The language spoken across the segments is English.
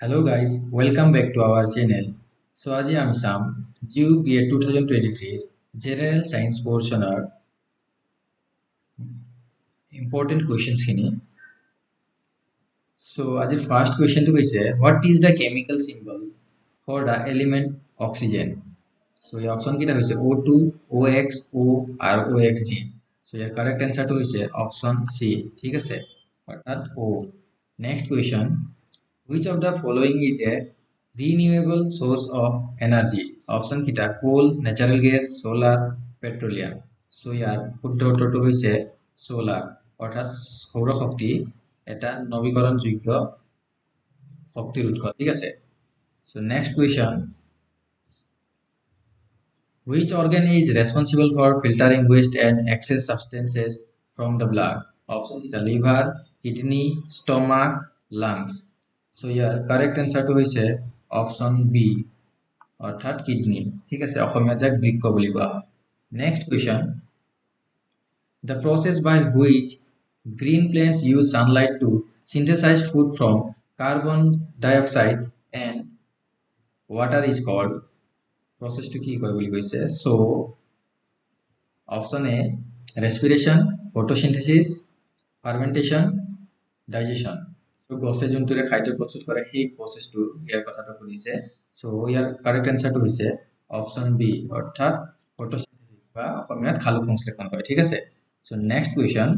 Hello guys, welcome back to our channel. So आज हम साम जीव बीए 2023 जनरल साइंस पोर्शन और इम्पोर्टेंट क्वेश्चंस किन्हीं। So आज एक फर्स्ट क्वेश्चन तो कैसे है? What is the chemical symbol for the element oxygen? So ये ऑप्शन कितना है? O2, OX, O, ROXG. So ये करेक्ट आंसर तो है ऑप्शन C. ठीक है सर? अर्थात O. Next question Which of the following is a renewable source of energy? Option kita coal, natural gas, solar, petroleum. So here, put the total is solar. Or has solar shakti eta navikaran jyogya shakti utko. ठीक है sir? So next question. Which organ is responsible for filtering waste and excess substances from the blood? Option kita liver, kidney, stomach, lungs. So यार correct answer तो है option B अर्थात kidney ठीक है से অসমীয়া যাক বৃক্ক বলিবা next question the process by which green plants use sunlight to synthesise food from carbon dioxide and water is called process to की কয় বুলি কৈছে so option A respiration photosynthesis fermentation digestion So, gose jontu re khaite process kore he process to here kotha ta korise so here correct answer to hoise option b orthat photosynthesis ba okomiat khalu translation kore thik ase so next question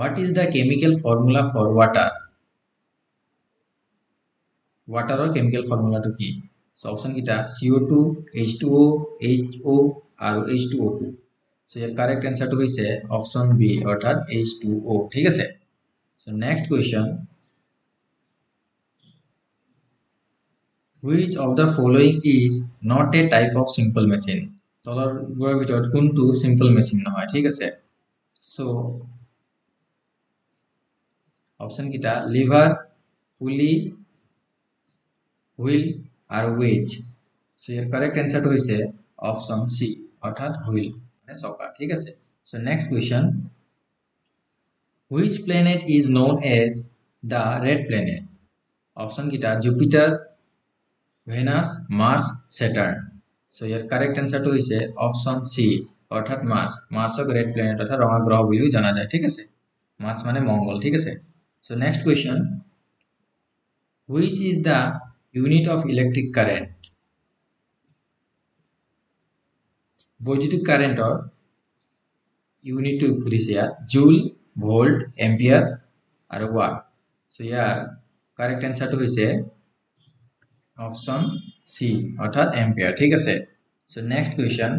what is the chemical formula for water water or chemical formula to ki so option kita co2 h2o ho rh2o2 so here correct answer to hoise option b orthat h2o thik ase So next question Which of the following is not a type of simple machine তলৰ গুৰ ভিতৰত কোনটো simple machine নহয় ঠিক আছে so অপচন কিটা liver পুলি হুইল আৰু wedge so ইয়াৰ करेक्ट आंसर হৈছে অপচন C অৰ্থাৎ হুইল মানে চকা ঠিক আছে so next question Which planet is known as the red planet? Option kita Jupiter, Venus, Mars, Saturn. So your correct answer to is option C. अर्थात Mars. Mars को red planet अर्थात रंगा ग्रह भी हो जाना जाए ठीक है से? Mars माने मंगल ठीक है से? So next question. Which is the unit of electric current? Voltage current और यूनिट टू पुलिसिया जूल वोल्ट एम्पियर और वाट सो यार करेक्ट आंसर तो হইছে ऑप्शन सी अर्थात एम्पियर ठीक আছে so next question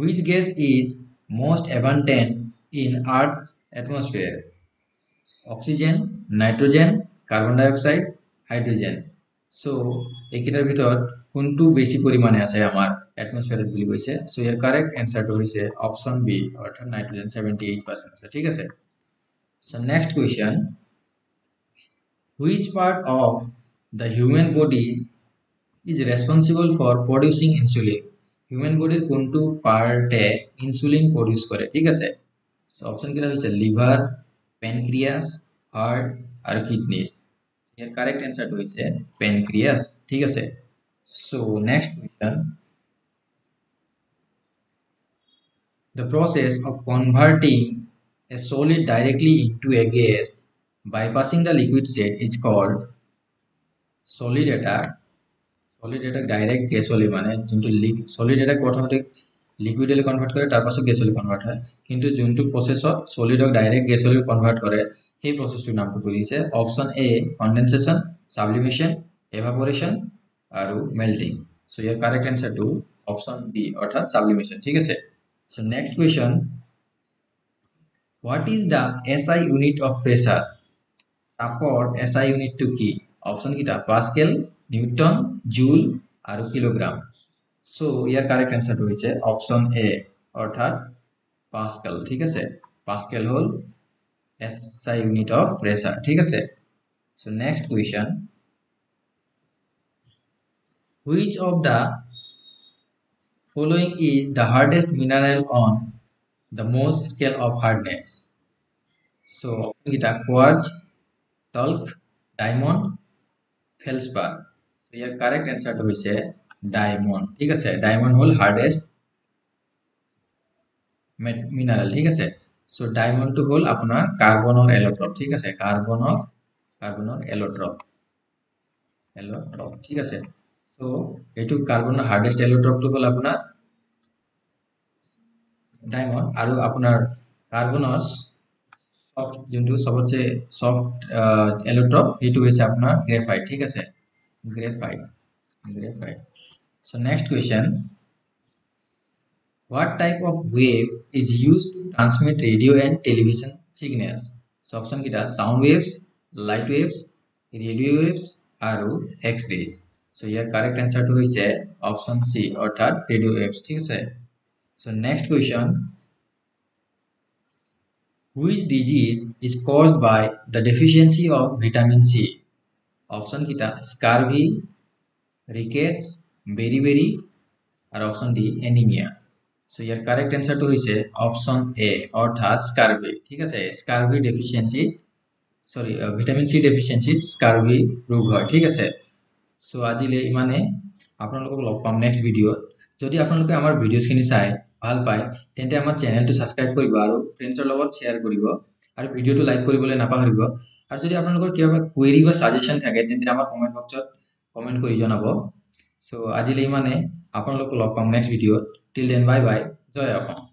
which gas is most abundant in earth atmosphere oxygen nitrogen carbon dioxide hydrogen so একিটার ভিতর কোনটো বেশি পরিমাণে আছে আমার atmosphere বুলি কৈছে সো ইয়াৰ करेक्ट आंसर টো হৈছে অপচন বি অর্থাৎ নাইট্রোজেন 78% আছে ঠিক আছে so next question which part of the human body is responsible for producing insulin human বডিৰ কোনটো পাৰ্টে ইনসুলিন প্ৰডিউস কৰে ঠিক আছে সো অপচন কি হৈছে লিভাৰ প্যানক্রিয়াস হার্ট আৰু কিডনিজ ইয়াৰ करेक्ट आंसर টো হৈছে প্যানক্রিয়াস ঠিক আছে so next question The process of converting a solid directly into a gas bypassing the liquid state is called solid attack. Solid attack direct gas solid mane into liquid. Solid attack automatic liquid ele convert kore tar pashe gas ele convert hoy. Kintu jontu process of solid or direct gas ele convert kore ei process to naam korise option A condensation, sublimation, evaporation aru melting. So your correct answer to option B orthat sublimation. Thik ase So next question, what is the SI unit of pressure? Support SI unit to key. Option kita Pascal, Newton, Joule, or kilogram. So your correct answer to is option A or third Pascal. ठीक है से Pascal whole SI unit of pressure. ठीक है से So next question, which of the Following is the hardest mineral on the most scale of hardness. So, quartz, talc, diamond, feldspar. So your correct answer to is a diamond. ठीक है sir, diamond hole hardest mineral. ठीक है sir, so diamond to hole अपना carbon और allotrope. ठीक है sir, carbon और allotrope. ठीक है सर, so ये तो carbon और hardest allotrope to hole अपना diamond आरु अपना carbon और soft जो सबसे soft allotrope ये तो वैसे अपना graphite. ठीक है sir, graphite. So next question, what type of wave is used to transmit radio and television signals? So option kita sound waves, light waves, radio waves or x-rays. So your correct answer to is option C or third radio waves. ठीक है. So next question, which disease is caused by the deficiency of vitamin C? Option kita scurvy, rickets, beriberi or option D anemia. So your correct answer to is option A or scurvy. ठीक है sir, scurvy deficiency, sorry vitamin C deficiency scurvy रोग है. ठीक है sir, so आज ले इमाने आपन लोगों को लग पाम नेक्स्ट वीडियो यदि आपन लोगों के हमार वीडियोस के निसाय ভাল পায় তেন্তে আমার চ্যানেলটো সাবস্ক্রাইব করিবা আৰু ফ্রেন্ডৰ লগত শেয়াৰ কৰিবা আৰু ভিডিওটো লাইক কৰিবলৈ নাপাহৰিবা আৰু যদি আপোনালোকৰ কিবা কোৱেৰি বা সাজেশন থাকে তেন্তে আমাৰ কমেন্ট বক্সত কমেন্ট কৰি জনাব. সো আজিলৈ মানে আপোনালোকক লগ পাম নেক্সট ভিডিওত. টিল দেন বাই বাই, জয় অসম.